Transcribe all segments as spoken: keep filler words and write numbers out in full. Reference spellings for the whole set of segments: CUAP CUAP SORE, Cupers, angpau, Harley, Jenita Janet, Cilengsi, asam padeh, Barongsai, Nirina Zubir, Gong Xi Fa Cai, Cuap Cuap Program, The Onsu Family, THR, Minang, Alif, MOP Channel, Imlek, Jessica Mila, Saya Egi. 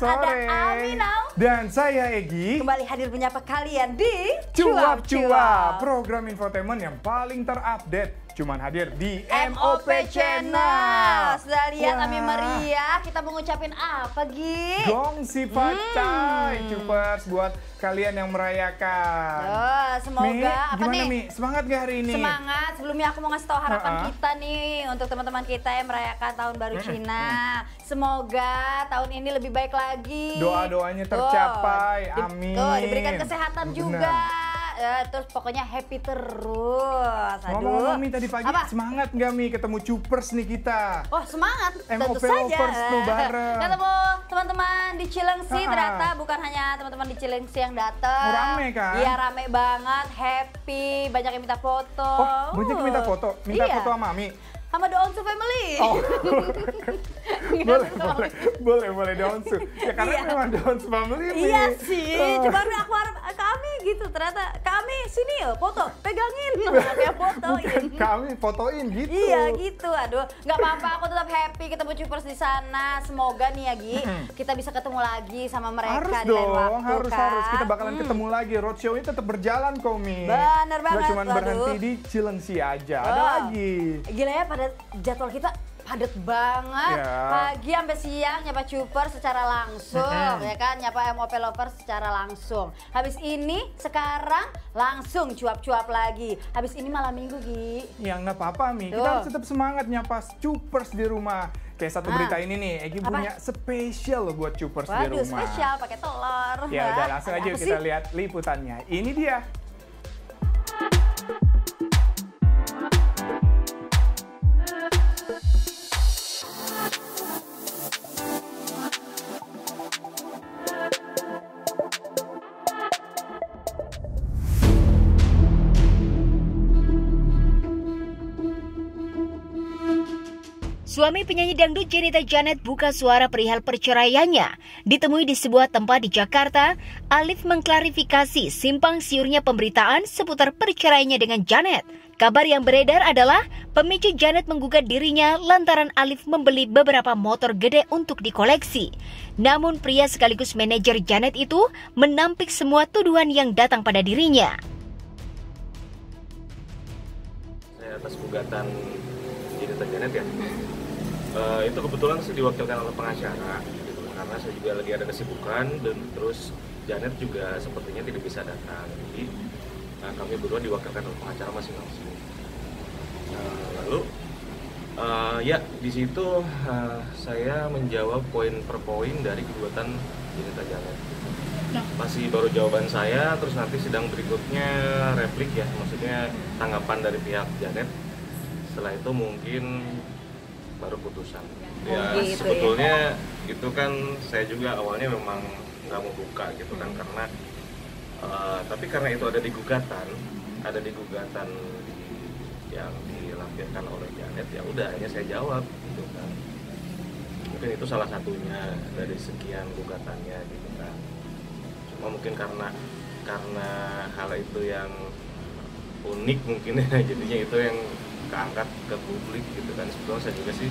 ada Aminau dan saya Egi kembali hadir menyapa kalian di Cuap Cuap, program infotainment yang paling terupdate. Cuman hadir di M O P Channel. Sudah lihat Ami Maria, kita mengucapin apa, Gi? Gong Xi Fa Cai, hmm. Cupers, buat kalian yang merayakan. Oh, semoga, Mi, apa gimana, nih? Mi? Semangat gak hari ini? Semangat, sebelumnya aku mau ngasih tahu harapan uh-uh. kita nih untuk teman-teman kita yang merayakan Tahun Baru hmm. Cina. Hmm. Semoga tahun ini lebih baik lagi. Doa-doanya tercapai, oh, amin. Tuh, diberikan kesehatan Benar. juga. Ya, terus pokoknya happy terus. Ngomong-ngomong, Mi, tadi pagi apa? Semangat nggak, Mi? Ketemu Cupers nih kita. Oh, semangat, tentu saja. Ketemu teman-teman di Cilengsi, ternyata bukan hanya teman-teman di Cilengsi yang datang. Rame kan? Iya, rame banget, happy, banyak yang minta foto. Oh, banyak yang minta foto? Minta iya. foto sama Mi? Sama The Onsu Family. Oh, boleh, boleh, boleh, boleh The Onsu. Ya karena iya. memang The Onsu Family. Iya nih. sih, oh. Coba aku harap kami gitu, ternyata kami sini ya foto, pegangin, kayak fotoin. Kami fotoin gitu. Iya gitu, aduh, nggak apa-apa, aku tetap happy ketemu Cupers di sana. Semoga nih ya Gi, kita bisa ketemu lagi sama mereka harus di lain waktu. Harus dong, harus, kan? harus. Kita bakalan hmm. ketemu lagi. Roadshow-nya tetap berjalan, Komi. Bener banget. Gak cuma berhenti di Cilengsi aja, oh. ada lagi. Gila ya, pada jadwal kita padat banget, yeah. pagi sampai siang nyapa Cuper secara langsung, mm-hmm. ya kan, nyapa M O P Lover secara langsung. Habis ini sekarang langsung cuap-cuap lagi. Habis ini malam minggu, Gi. Ya nggak apa-apa, Mi. Tuh. Kita harus tetap semangat nyapa Cupers di rumah. Kayak satu berita ini nih, Egi punya spesial loh buat Cupers di rumah. Waduh, spesial pakai telur. Ya udah langsung aja kita lihat liputannya. Ini dia. Suami penyanyi dangdut Jenita Janet buka suara perihal perceraiannya. Ditemui di sebuah tempat di Jakarta, Alif mengklarifikasi simpang siurnya pemberitaan seputar perceraiannya dengan Janet. Kabar yang beredar adalah pemicu Janet menggugat dirinya lantaran Alif membeli beberapa motor gede untuk dikoleksi. Namun pria sekaligus manajer Janet itu menampik semua tuduhan yang datang pada dirinya. Saya atas gugatan Jenita Janet ya. Uh, itu kebetulan saya diwakilkan oleh pengacara gitu, karena saya juga lagi ada kesibukan dan terus Janet juga sepertinya tidak bisa datang, jadi uh, kami berdua diwakilkan oleh pengacara masing-masing. Uh, lalu uh, ya di situ uh, saya menjawab poin per poin dari kegiatan Jenita Janet. Masih baru jawaban saya, terus nanti sidang berikutnya replik ya, maksudnya tanggapan dari pihak Janet. Setelah itu mungkin baru putusan. Ya gitu, sebetulnya ya. itu kan saya juga awalnya memang nggak mau buka gitu kan, karena uh, tapi karena itu ada di gugatan, ada di gugatan di, yang dilampirkan oleh Janet, ya udah hanya saya jawab gitu kan. Mungkin itu salah satunya dari sekian gugatannya gitu kan. Cuma mungkin karena karena hal itu yang unik mungkin ya, jadinya itu yang keangkat ke publik gitu kan. Sebetulnya saya juga sih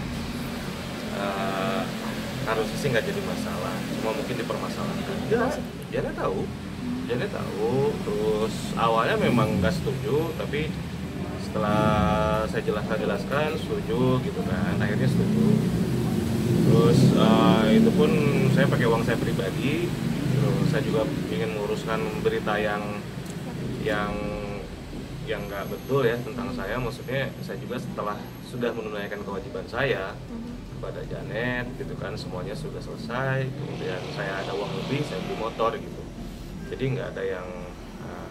uh, harusnya sih nggak jadi masalah, cuma mungkin dipermasalahkan. Ya, Janet tahu, Janet tahu. Terus awalnya memang nggak setuju, tapi setelah saya jelaskan-jelaskan setuju gitu kan, akhirnya setuju. Terus uh, itu pun saya pakai uang saya pribadi. Terus saya juga ingin menguruskan berita yang yang yang nggak betul ya tentang saya, maksudnya saya juga setelah sudah menunaikan kewajiban saya mm-hmm. kepada Janet gitu kan, semuanya sudah selesai, kemudian saya ada uang lebih, saya beli motor gitu, jadi nggak ada yang uh,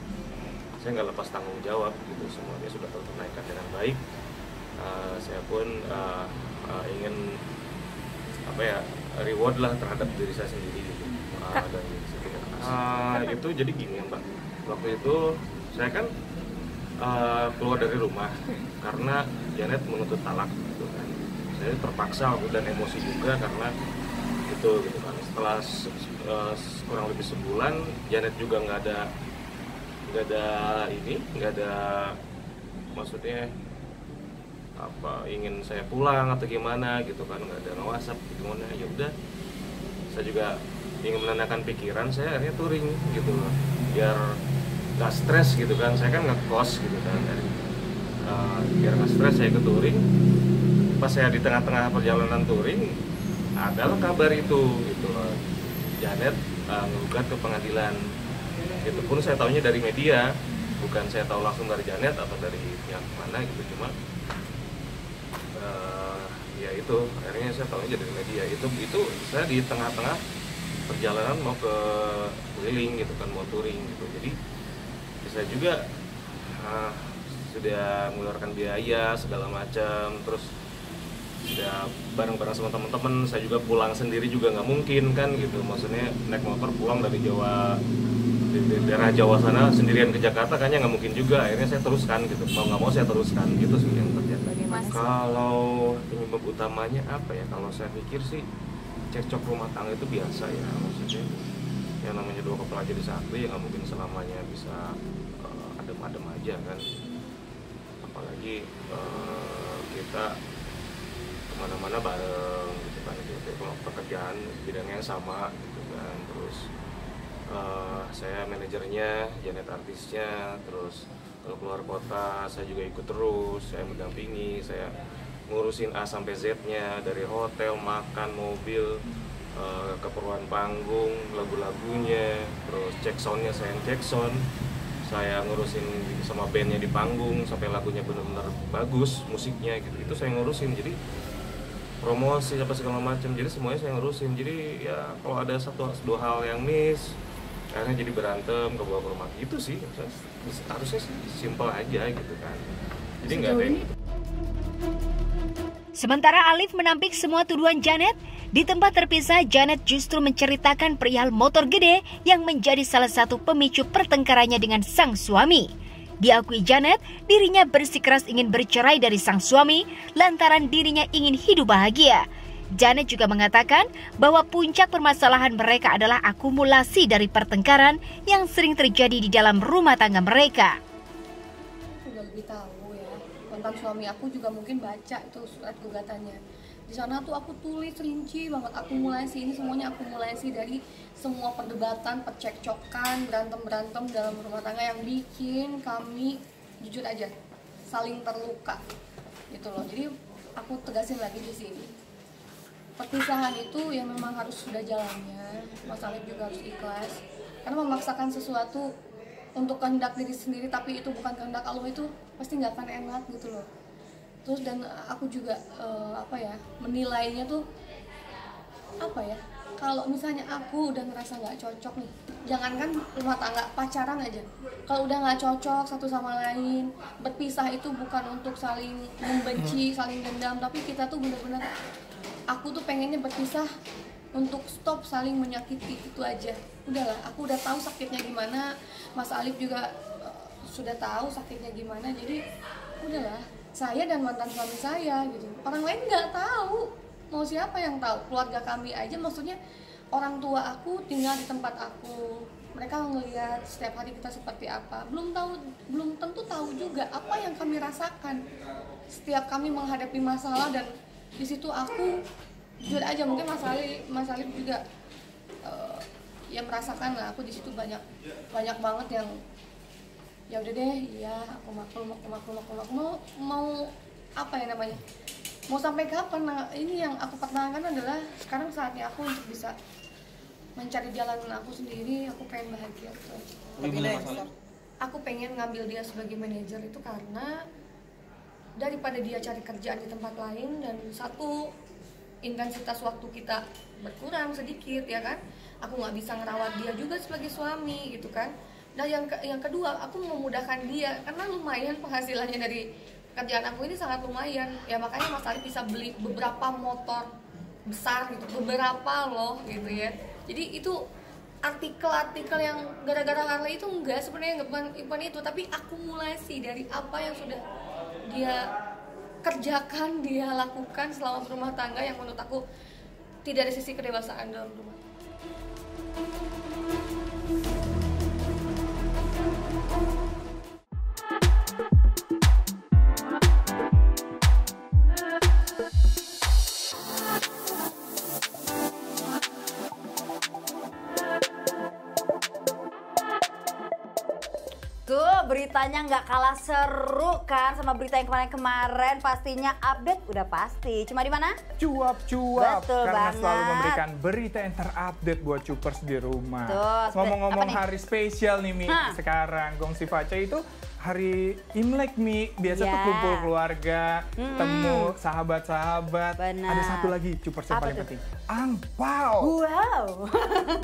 saya nggak lepas tanggung jawab gitu, semuanya sudah tertunaikan dengan baik. Uh, saya pun uh, uh, ingin apa ya reward lah terhadap diri saya sendiri gitu. Uh, dan uh, itu jadi gini ya Mbak, waktu itu saya kan Uh, keluar dari rumah karena Janet menuntut talak gitu kan. Saya terpaksa dan emosi juga karena itu gitu kan. Setelah uh, kurang lebih sebulan Janet juga nggak ada nggak ada ini nggak ada maksudnya apa ingin saya pulang atau gimana gitu kan, nggak ada nge-WhatsApp gimana, ya udah saya juga ingin menenangkan pikiran, saya akhirnya touring gitu loh, biar nggak stres gitu kan. Saya kan ngekos gitu kan, uh, biar nggak stres saya ke touring. Pas saya di tengah-tengah perjalanan touring, adalah kabar itu gitu loh, Janet uh, menggugat ke pengadilan. Itu pun saya tahunya dari media, bukan saya tahu langsung dari Janet atau dari pihak mana gitu, cuma uh, ya itu akhirnya saya tahunya dari media. Itu itu saya di tengah-tengah perjalanan mau ke keliling gitu kan, mau touring gitu, jadi saya juga uh, sudah mengeluarkan biaya segala macam, terus sudah bareng-bareng sama teman-teman. Saya juga pulang sendiri juga nggak mungkin kan gitu, maksudnya naik motor pulang dari Jawa, dari daerah Jawa sana sendirian ke Jakarta kayaknya nggak mungkin juga. Akhirnya saya teruskan gitu, mau nggak mau saya teruskan gitu sih yang terjadi. Kalau penyebab utamanya apa ya, kalau saya pikir sih cekcok rumah tangga itu biasa ya, maksudnya yang namanya dua kepala jadi satu ya nggak mungkin selamanya bisa adem-adem uh, aja kan, apalagi uh, kita kemana-mana bareng gitu kan, gitu kalau pekerjaan bidangnya sama gitu kan, terus Uh, saya manajernya, Janet artisnya, terus kalau keluar kota saya juga ikut terus, saya mendampingi, saya ngurusin A sampai Z-nya, dari hotel, makan, mobil, uh, keperluan panggung, lagu-lagunya, terus check soundnya saya yang check sound, saya ngurusin sama bandnya di panggung sampai lagunya benar-benar bagus musiknya gitu, itu saya ngurusin. Jadi promosi apa segala macam, jadi semuanya saya ngurusin. Jadi ya kalau ada satu dua hal yang miss, karena jadi berantem ke bawah ke rumah gitu sih, harusnya simpel aja gitu kan, jadi nggak ada yang... Sementara Alif menampik semua tuduhan Janet, di tempat terpisah Janet justru menceritakan perihal motor gede yang menjadi salah satu pemicu pertengkarannya dengan sang suami. Diakui Janet, dirinya bersikeras ingin bercerai dari sang suami lantaran dirinya ingin hidup bahagia. Janet juga mengatakan bahwa puncak permasalahan mereka adalah akumulasi dari pertengkaran yang sering terjadi di dalam rumah tangga mereka. Udah beritahu ya, mantan suami aku juga mungkin baca itu surat gugatannya. Di sana tuh aku tulis rinci banget akumulasi, ini semuanya akumulasi dari semua perdebatan, percekcokan, berantem-berantem dalam rumah tangga yang bikin kami jujur aja saling terluka gitu loh. Jadi aku tegasin lagi di sini, perpisahan itu ya memang harus sudah jalannya, Mas Alif juga harus ikhlas, karena memaksakan sesuatu untuk kehendak diri sendiri tapi itu bukan kehendak Allah itu pasti nggak akan enak gitu loh. Terus dan aku juga uh, apa ya, menilainya tuh apa ya, kalau misalnya aku udah ngerasa nggak cocok nih, jangankan rumah tangga, pacaran aja, kalau udah nggak cocok satu sama lain, berpisah itu bukan untuk saling membenci, saling dendam, tapi kita tuh bener-bener, aku tuh pengennya berpisah untuk stop saling menyakiti, itu aja. Udahlah, aku udah tahu sakitnya gimana, Mas Alif juga uh, sudah tahu sakitnya gimana, jadi udahlah. Saya dan mantan suami saya gitu, orang lain nggak tahu, mau siapa yang tahu, keluarga kami aja, maksudnya orang tua aku tinggal di tempat aku, mereka ngelihat setiap hari kita seperti apa, belum tahu, belum tentu tahu juga apa yang kami rasakan setiap kami menghadapi masalah. Dan di situ aku jujur aja, mungkin Mas Alif, Mas Alif juga uh, ya merasakan lah, aku di situ banyak banyak banget yang ya udah deh, iya aku maklum, aku maklum, aku maklum, mau, mau apa ya namanya, mau sampai kapan. Nah, ini yang aku pertahankan adalah sekarang saatnya aku untuk bisa mencari jalan aku sendiri, aku pengen bahagia gitu. Tapi dari besar, aku pengen ngambil dia sebagai manajer itu karena daripada dia cari kerjaan di tempat lain, dan satu intensitas waktu kita berkurang sedikit ya kan, aku nggak bisa ngerawat dia juga sebagai suami gitu kan. Nah yang, ke yang kedua, aku memudahkan dia karena lumayan penghasilannya dari pekerjaan aku ini sangat lumayan. Ya makanya Mas Alif bisa beli beberapa motor besar gitu, beberapa loh gitu ya. Jadi itu artikel-artikel yang gara-gara Harley itu enggak, sebenarnya bukan, bukan itu, tapi akumulasi dari apa yang sudah dia kerjakan, dia lakukan selama berumah tangga, yang menurut aku tidak ada sisi kedewasaan dalam rumah tangga. beritanya nggak kalah seru kan sama berita yang kemarin-kemarin. Pastinya update udah pasti. Cuma di mana? Cuap-cuap. Betul Karena banget. selalu memberikan berita yang terupdate buat Cupers di rumah. Ngomong-ngomong hari spesial nih Mi, huh? sekarang Gong Xi Fa Cai itu hari Imlek Mi, biasa yeah. tuh kumpul keluarga, mm-hmm. temu sahabat-sahabat. Ada satu lagi Cupers yang paling penting, angpau. Wow.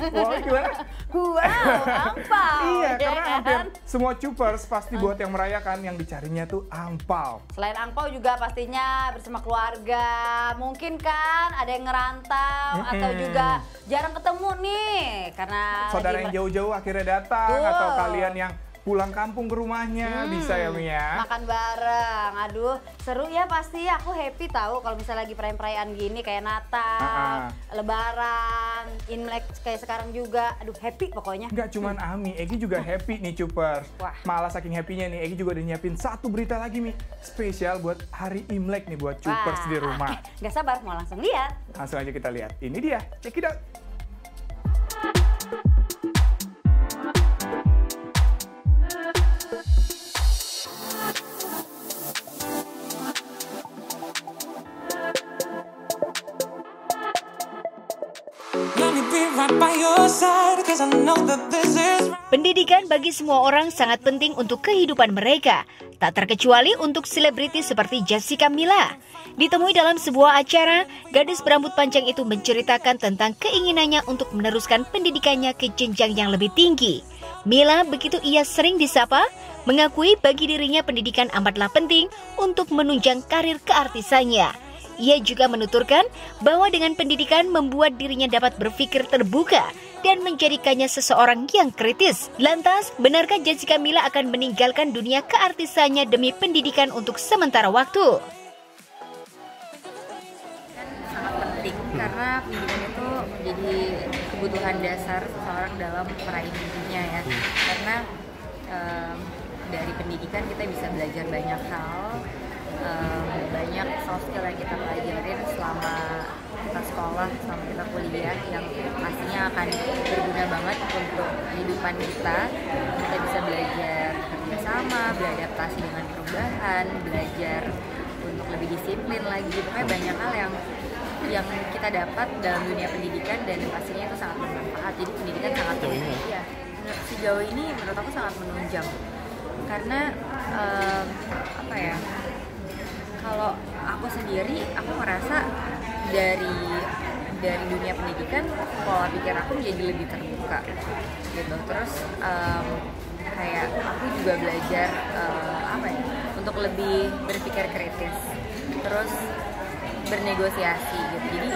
Wow, gimana? Wow, angpau. Iya, yeah, karena kan? hampir semua Cupers pasti buat yang merayakan yang dicarinya tuh angpau. Selain angpau juga pastinya bersama keluarga, mungkin kan ada yang ngerantau mm-hmm. atau juga jarang ketemu nih karena saudara yang jauh-jauh akhirnya datang uh. atau kalian yang pulang kampung ke rumahnya, hmm, bisa ya Mi ya? Makan bareng, aduh seru ya pasti. Aku happy tahu kalau misalnya lagi perayaan-perayaan gini kayak Natal, uh -uh. Lebaran, Imlek kayak sekarang juga. Aduh happy pokoknya. Nggak cuman hmm. Ami, Egi juga happy nih Cupers. Wah. Malah saking happy-nya nih, Egi juga udah nyiapin satu berita lagi Mi, spesial buat hari Imlek nih buat Cupers Wah. di rumah. Nggak sabar, mau langsung lihat. Langsung aja kita lihat, ini dia, check it out. Pendidikan bagi semua orang sangat penting untuk kehidupan mereka, tak terkecuali untuk selebriti seperti Jessica Mila. Ditemui dalam sebuah acara, gadis berambut panjang itu menceritakan tentang keinginannya untuk meneruskan pendidikannya ke jenjang yang lebih tinggi. Mila, begitu ia sering disapa, mengakui bagi dirinya pendidikan amatlah penting untuk menunjang karir keartisannya. Ia juga menuturkan bahwa dengan pendidikan membuat dirinya dapat berpikir terbuka dan menjadikannya seseorang yang kritis. Lantas, benarkah Jessica Mila akan meninggalkan dunia keartisannya demi pendidikan untuk sementara waktu? Kan sangat penting karena pendidikan itu menjadi kebutuhan dasar seseorang dalam meraih dirinya ya. Karena um, dari pendidikan kita bisa belajar banyak hal. Um, banyak soft skill yang kita pelajarin selama kita sekolah, selama kita kuliah yang pastinya akan berguna banget untuk kehidupan kita. Kita bisa belajar bekerja sama, beradaptasi dengan perubahan, belajar untuk lebih disiplin lagi. Pokoknya banyak hal yang yang kita dapat dalam dunia pendidikan dan pastinya itu sangat bermanfaat. Jadi pendidikan sangat penting. Ya, sejauh ini menurut aku sangat menunjang karena um, apa ya? Kalau aku sendiri, aku merasa dari dari dunia pendidikan pola pikir aku menjadi lebih terbuka, gitu. Terus um, kayak aku juga belajar uh, apa ya, untuk lebih berpikir kritis, terus bernegosiasi, gitu. Jadi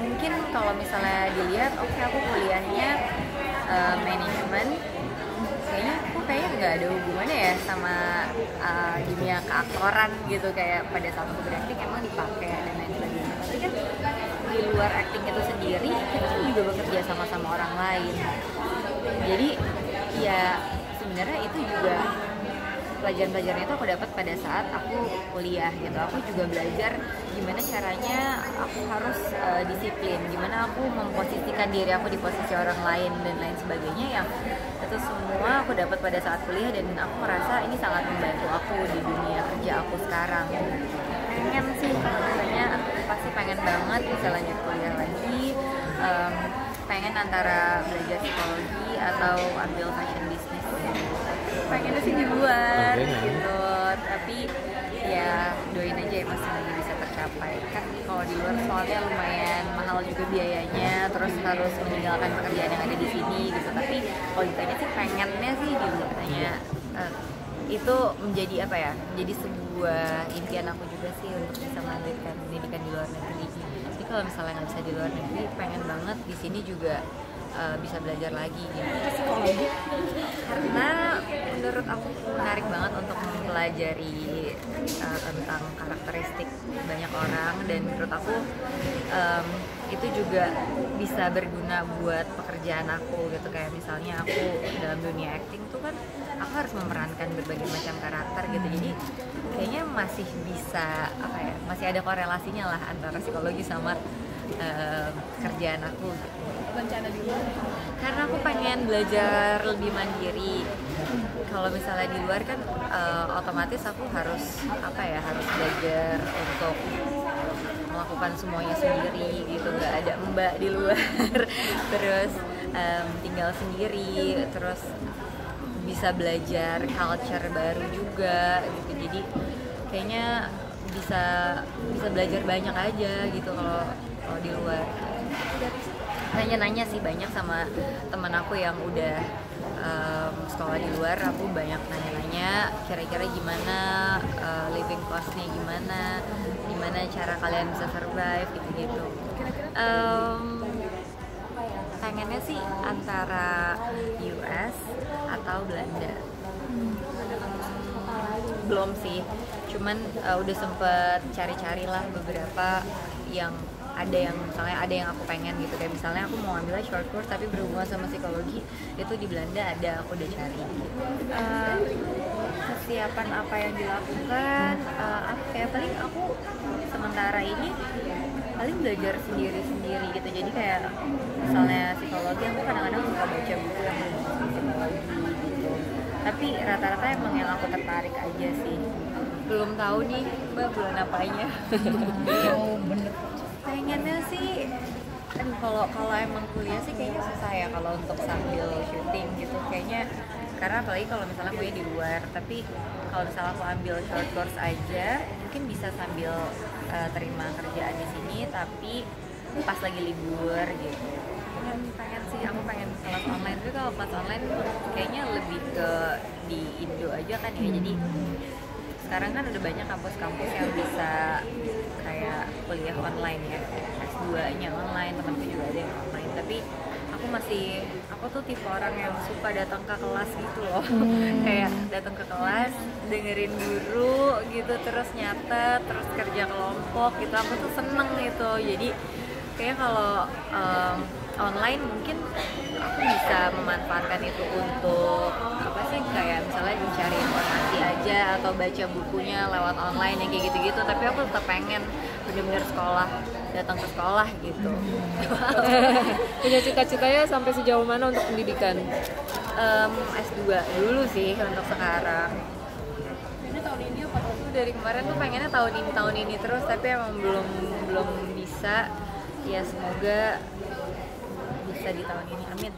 mungkin kalau misalnya dilihat, oke okay, aku kuliahnya uh, manajemen, kayaknya aku kayaknya nggak ada hubungannya ya sama uh, dunia keaktoran gitu, kayak pada saat aku berakting emang dipakai dan lain sebagainya. Tapi kan di luar acting itu sendiri kita kan juga bekerja sama sama orang lain, jadi ya sebenarnya itu juga pelajaran-pelajarannya itu aku dapat pada saat aku kuliah gitu. Aku juga belajar gimana caranya aku harus uh, disiplin, gimana aku memposisikan diri aku di posisi orang lain dan lain sebagainya, yang itu semua aku dapat pada saat kuliah dan aku merasa ini sangat membantu aku di dunia kerja aku sekarang. Pengen sih, rasanya pasti pengen banget bisa lanjut kuliah lagi. Um, pengen antara belajar psikologi atau ambil fashion business. Pengennya sih di luar gitu, tapi ya doain aja ya masih lagi bisa tercapai. Kan kalau di luar soalnya lumayan mahal juga biayanya, terus harus meninggalkan pekerjaan yang ada di sini gitu. Tapi kalau ditanya sih pengennya sih di luar aja. Uh, itu menjadi apa ya? Jadi sebuah impian aku juga sih untuk bisa melanjutkan pendidikan di luar negeri. Jadi kalau misalnya nggak bisa di luar negeri, pengen banget di sini juga Uh, bisa belajar lagi gitu. Psikologi karena menurut aku menarik banget untuk mempelajari uh, tentang karakteristik banyak orang dan menurut aku um, itu juga bisa berguna buat pekerjaan aku gitu. Kayak misalnya aku dalam dunia acting tuh kan aku harus memerankan berbagai macam karakter gitu, jadi kayaknya masih bisa apa ya, masih ada korelasinya lah antara psikologi sama Uh, kerjaan aku. Rencana di luar? Karena aku pengen belajar lebih mandiri, Kalau misalnya di luar kan uh, otomatis aku harus apa ya harus belajar untuk melakukan semuanya sendiri gitu, nggak ada mbak di luar. Terus um, tinggal sendiri, terus bisa belajar culture baru juga gitu. Jadi kayaknya bisa bisa belajar banyak aja gitu kalau kalau di luar. Nanya-nanya sih banyak sama teman aku yang udah um, sekolah di luar. Aku banyak nanya-nanya kira-kira gimana uh, living cost-nya, gimana gimana cara kalian bisa survive gitu-gitu. Um, pengennya sih antara U S atau Belanda. Hmm. Belum sih, cuman uh, udah sempet cari-cari lah beberapa yang ada yang misalnya ada yang aku pengen gitu, kayak misalnya aku mau ambil short course tapi berhubungan sama psikologi, itu di Belanda ada, aku udah cari. Uh, kesiapan apa yang dilakukan? Uh, kayak paling aku sementara ini paling belajar sendiri-sendiri gitu. Jadi kayak misalnya psikologi, aku kadang-kadang suka baca buku yang berhubungan psikologi gitu. Tapi rata-rata emang yang aku tertarik aja sih. Belum tahu nih mbak bulan apanya. Oh, bener. Pengennya sih kan kalau kalau emang kuliah sih kayaknya susah ya kalau untuk sambil syuting gitu kayaknya, karena apalagi kalau misalnya kuliah di luar. Tapi kalau misalnya aku ambil short course aja mungkin bisa sambil uh, terima kerjaan di sini tapi pas lagi libur gitu. Pengen, pengen sih aku pengen kelas online, tapi kalau kelas online kayaknya lebih ke di Indo aja kan ya. Jadi sekarang kan udah banyak kampus-kampus yang bisa kayak kuliah online ya, S dua-nya online, temen-temen juga ada yang online. Tapi aku masih, aku tuh tipe orang yang suka datang ke kelas gitu loh. Hmm. Kayak datang ke kelas, dengerin guru gitu, terus nyatet, terus kerja kelompok gitu. Aku tuh seneng gitu. Jadi kayak kalau um, online mungkin aku bisa memanfaatkan itu untuk apa sih, kayak misalnya mencari informasi aja atau baca bukunya lewat online yang kayak gitu-gitu. Tapi aku tetap pengen bener-bener sekolah, datang ke sekolah gitu. Punya cita-citanya sampai sejauh mana untuk pendidikan? Um, S dua dulu sih untuk sekarang. Ini tahun ini apa tahun itu? Dari kemarin tuh pengennya tahun ini tahun ini terus, tapi emang belum belum bisa. Ya semoga bisa di tahun ini, amin.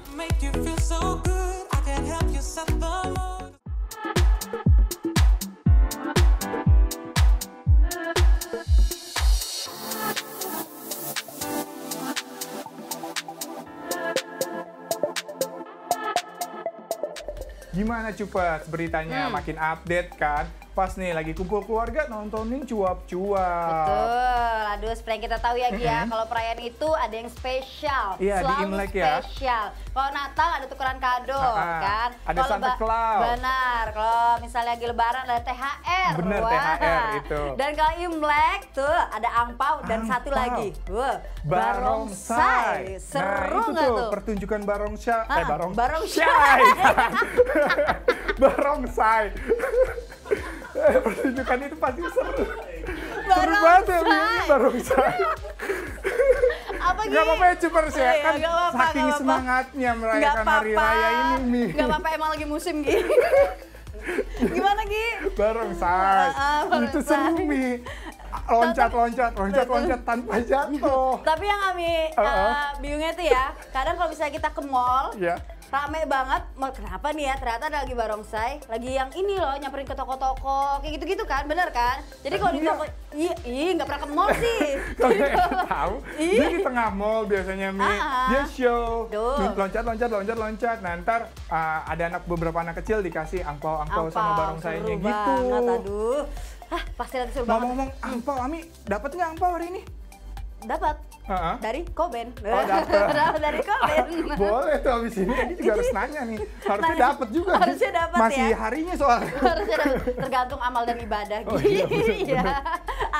Gimana Cupat, beritanya hmm. makin update kan? Pas nih lagi kumpul keluarga nontonin cuap-cuap. Betul. Aduh, supaya kita tahu ya Gia, mm-hmm. kalau perayaan itu ada yang spesial. Iya, selalu di Imlek ya. Spesial. Kalau Natal ada tukeran kado, ah, kan? Ada kalo Santa Claus. Benar. Kalau misalnya lagi Lebaran ada T H R. Benar, T H R itu. Dan kalau Imlek tuh ada angpau dan angpau. Satu lagi, wow, barongsai. Seru nggak nah, tuh, tuh? Pertunjukan barongsai. Ah, eh, barong... barongsai. Barongsai. Pertunjukan itu pasti seru. Seru banget ya, barongsai. Apa gitu? Gak apa-apa ya, Cupers ya, kan ya, apa, saking apa. Semangatnya merayakan hari raya ini, Mi. Gak apa-apa, emang lagi musim, Gi. Gimana, Gi? Barongsai. Itu seru, Mi. Loncat-loncat, loncat-loncat tanpa jatuh. Tapi yang kami uh -uh. uh, bingungnya tuh ya, kadang kalau misalnya kita ke mall, yeah. rame banget, mal kenapa nih ya? Ternyata ada lagi barongsai, lagi yang ini loh nyamperin ke toko-toko, kayak gitu-gitu kan, bener kan? Jadi kalau di toko, iya, iya nggak pernah ke mall sih. Kalau nggak tahu, dia di tengah mall biasanya Mi, uh -huh. dia show, loncat-loncat, loncat-loncat. Nah ntar uh, ada anak beberapa anak kecil dikasih angpau-angpau sama barongsainya gitu. Banget, aduh, hah pasti nanti seru banget. Ngomong-ngomong angpau, Ami, dapat nggak angpau hari ini? Dapat. Uh-huh. Dari Koben. Oh, dapat. Dari Koben. Boleh tuh abis ini, ini juga harus nanya nih. Harusnya dapat juga. Harusnya dapat ya. Masih harinya soalnya. Harusnya dapet. Tergantung amal dan ibadah. Oh, iya, bener, bener.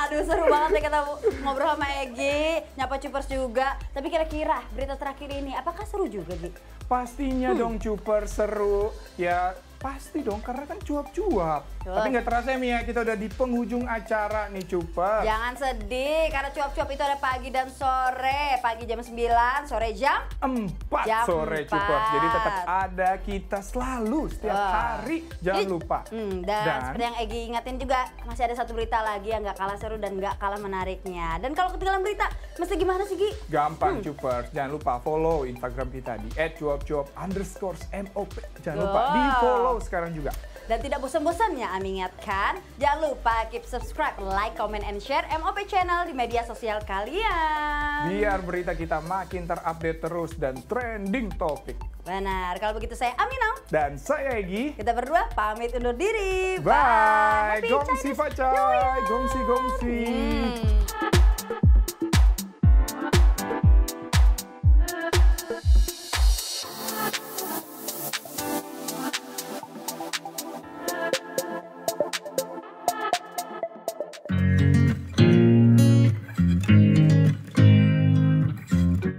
Aduh seru banget ya kita ngobrol sama Egi, nyapa Cupers juga. Tapi kira-kira berita terakhir ini, apakah seru juga Gi? Pastinya hmm. dong Cupers seru ya. Pasti dong, karena kan cuap-cuap. Tapi nggak terasa ya Mia, kita udah di penghujung acara nih Cupa. Jangan sedih, karena cuap-cuap itu ada pagi dan sore. Pagi jam sembilan, sore jam? empat jam sore Cupa. Jadi tetap ada kita selalu, setiap oh. hari. Jangan Ih. lupa. Hmm, dan, dan seperti yang Egi ingatin juga, masih ada satu berita lagi yang nggak kalah seru dan nggak kalah menariknya. Dan kalau ketinggalan berita, mesti gimana sih Gi? Gampang hmm. Cupa, jangan lupa follow Instagram kita di et cuap cuap underscore mop. Jangan lupa oh. di follow sekarang juga. Dan tidak bosan-bosannya Ami ingatkan, jangan lupa keep subscribe, like, comment, and share M O P Channel di media sosial kalian. Biar berita kita makin terupdate terus dan trending topik. Benar, kalau begitu saya Aminah. Dan saya Egi. Kita berdua pamit undur diri. Bye. Bye. Gong Xi Fa Cai. Gong Xi, Gong Xi. Hmm.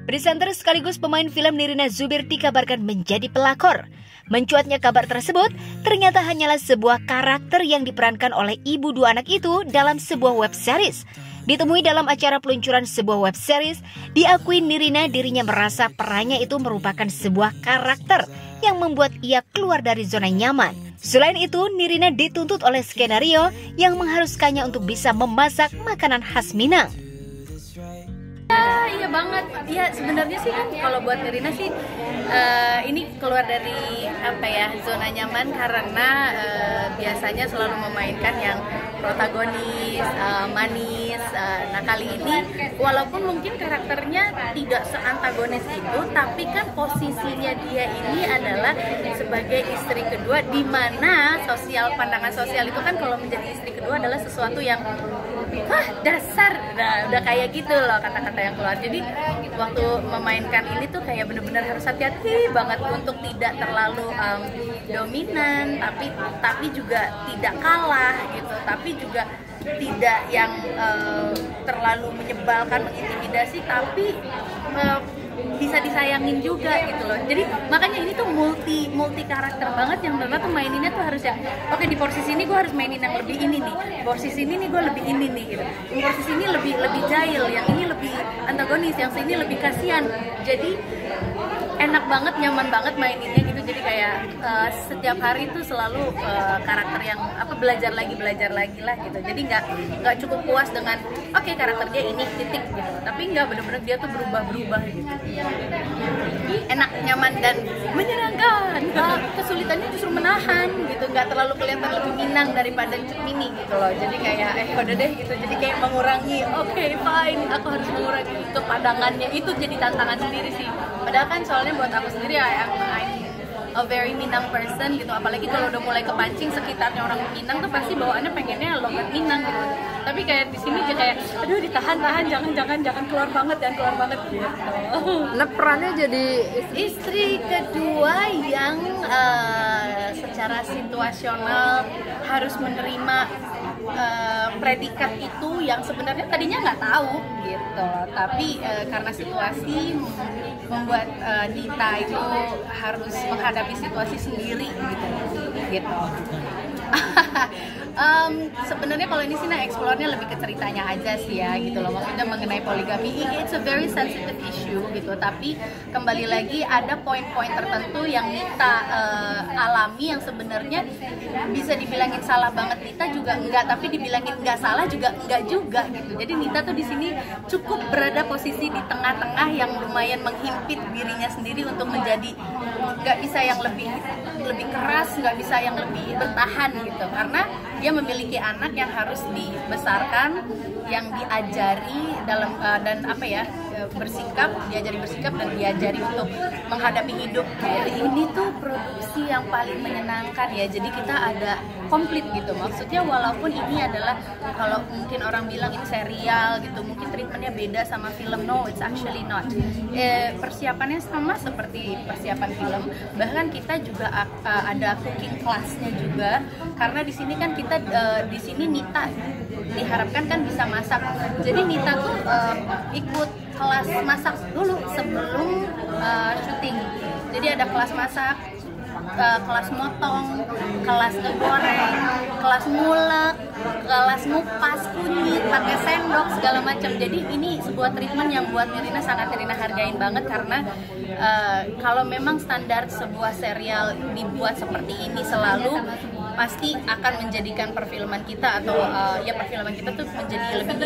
Presenter sekaligus pemain film Nirina Zubir dikabarkan menjadi pelakor. Mencuatnya kabar tersebut ternyata hanyalah sebuah karakter yang diperankan oleh ibu dua anak itu dalam sebuah web series. Ditemui dalam acara peluncuran sebuah web series, diakui Nirina dirinya merasa perannya itu merupakan sebuah karakter yang membuat ia keluar dari zona nyaman. Selain itu, Nirina dituntut oleh skenario yang mengharuskannya untuk bisa memasak makanan khas Minang. Ya, iya banget. Ya sebenarnya sih kan kalau buat Nirina sih uh, ini keluar dari apa ya zona nyaman karena uh, biasanya selalu memainkan yang protagonis, uh, manis. Uh, nah kali ini walaupun mungkin karakternya tidak seantagonis itu, tapi kan posisinya dia ini adalah sebagai istri kedua, di mana sosial pandangan sosial itu kan kalau menjadi istri kedua adalah sesuatu yang wah dasar, nah, udah kayak gitu loh kata-kata yang keluar. Jadi waktu memainkan ini tuh kayak bener-bener harus hati-hati banget untuk tidak terlalu um, dominan, tapi tapi juga tidak kalah gitu, tapi juga tidak yang uh, terlalu menyebalkan, mengintimidasi, tapi uh, bisa disayangin juga gitu loh. Jadi makanya ini tuh multi multi karakter banget yang benar tuh maininnya tuh harus yang oke okay, di porsi sini gue harus mainin yang lebih ini nih, porsi sini nih gue lebih ini nih gitu, porsi sini lebih lebih jahil, yang ini lebih antagonis, yang sini lebih kasihan. Jadi enak banget, nyaman banget maininnya gitu. Jadi kayak uh, setiap hari tuh selalu uh, karakter yang apa belajar lagi belajar lagi lah gitu. Jadi nggak nggak cukup puas dengan oke okay, karakter dia ini titik gitu, tapi nggak bener-bener dia tuh berubah-berubah gitu. Enak, nyaman, dan menyenangkan. Nah, kesulitannya justru menahan gitu, nggak terlalu kelihatan lebih Minang daripada Mini gitu loh. Jadi kayak eh udah deh gitu, jadi kayak mengurangi, oke okay, fine, aku harus mengurangi kepadangannya. Itu jadi tantangan sendiri sih, padahal kan soalnya buat aku sendiri ya, a very Minang person gitu, apalagi kalau udah mulai kepancing sekitarnya orang Minang tuh pasti bawaannya pengennya logat Minang gitu. Tapi kayak di sini dia kayak aduh ditahan-tahan, jangan-jangan jangan keluar banget, jangan keluar banget gitu. Nah, perannya jadi istri kedua yang uh, secara situasional harus menerima Uh, predikat itu yang sebenarnya tadinya nggak tahu gitu, tapi uh, karena situasi membuat uh, Dita itu harus menghadapi situasi sendiri gitu, gitu. Um, sebenarnya kalau ini sih nah eksplornya lebih ke ceritanya aja sih ya gitu loh, maksudnya mengenai poligami, it's a very sensitive issue gitu, tapi kembali lagi ada poin-poin tertentu yang Dita uh, alami yang sebenarnya bisa dibilangin salah banget Dita juga enggak, tapi dibilangin nggak salah juga nggak juga gitu. Jadi Nita tuh di sini cukup berada posisi di tengah-tengah yang lumayan menghimpit dirinya sendiri untuk menjadi nggak bisa yang lebih lebih keras, nggak bisa yang lebih bertahan gitu, karena dia memiliki anak yang harus dibesarkan, yang diajari dalam uh, dan apa ya bersikap, diajari bersikap dan diajari untuk menghadapi hidup. Ini tuh produksi yang paling menyenangkan ya, jadi kita ada komplit gitu, maksudnya walaupun ini adalah kalau mungkin orang bilang ini serial gitu, mungkin treatmentnya beda sama film, no it's actually not, eh, persiapannya sama seperti persiapan film, bahkan kita juga uh, ada cooking classnya juga, karena di sini kan kita uh, di sini Nita diharapkan kan bisa masak, jadi Nita tuh uh, ikut kelas masak dulu sebelum uh, syuting. Jadi ada kelas masak, uh, kelas motong, kelas ngegoreng, kelas ngulek, kelas ngupas, kunyit, pakai sendok, segala macam. Jadi ini sebuah treatment yang buat Nirina sangat Nirina hargain banget, karena uh, kalau memang standar sebuah serial dibuat seperti ini selalu, pasti akan menjadikan perfilman kita atau uh, ya perfilman kita tuh menjadi lebih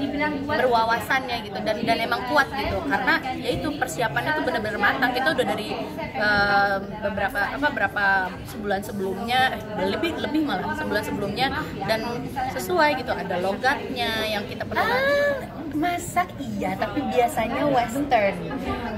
hidup dan lebih berwawasannya gitu, dan dan emang kuat gitu, karena yaitu persiapannya tuh benar-benar matang. Kita udah dari uh, beberapa apa berapa sebulan sebelumnya, lebih lebih malah sebulan sebelumnya, dan sesuai gitu, ada logatnya yang kita pernah ah, masak iya, tapi biasanya western.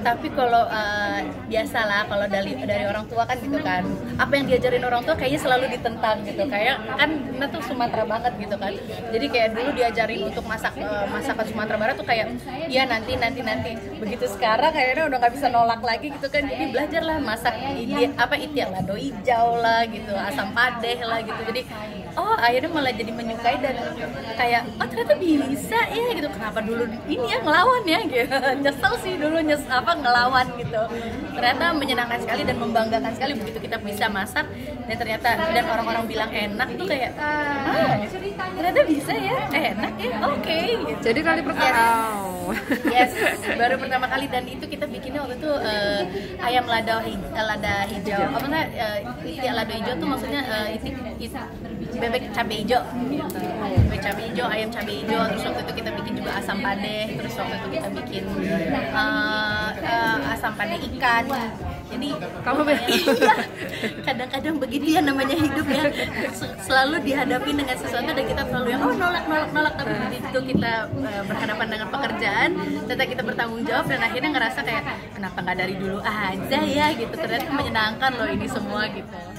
Tapi kalau uh, biasalah kalau dari dari orang tua kan gitu kan, apa yang diajarin orang tua kayak selalu ditentang gitu, kayak kan Nina tuh Sumatera banget gitu kan, jadi kayak dulu diajarin untuk masak uh, masakan Sumatera Barat tuh kayak ya nanti nanti nanti begitu sekarang kayaknya udah nggak bisa nolak lagi gitu kan. Jadi belajarlah masak ide, apa itia lado hijau lah gitu, asam padeh lah gitu. Jadi oh akhirnya malah jadi menyukai dan kayak oh ternyata bisa ya gitu, kenapa dulu ini ya ngelawan ya gitu. Nyesel sih dulu nyes apa ngelawan gitu, ternyata menyenangkan sekali dan membanggakan sekali begitu kita bisa masak, dan ternyata dan orang-orang bilang enak tuh kayak ah, ternyata bisa ya, enak ya, oke okay. Jadi kali pertama yes. yes, baru pertama kali, dan itu kita bikinnya waktu itu uh, ayam lada hij lada hijau, apa namanya uh, itik lada hijau tuh maksudnya uh, itik it, bebek cabai hijau gitu. Bebek cabai hijau, ayam cabai hijau, terus waktu itu kita bikin juga asam padeh, terus waktu itu kita bikin uh, uh, asam padeh ikan. Jadi kamu kadang-kadang begitu ya namanya hidup ya, selalu dihadapi dengan sesuatu dan kita selalu yang oh nolak nolak nolak, tapi begitu kita uh, berhadapan dengan pekerjaan ternyata kita bertanggung jawab, dan akhirnya ngerasa kayak kenapa nggak dari dulu aja ya gitu, ternyata menyenangkan loh ini semua gitu.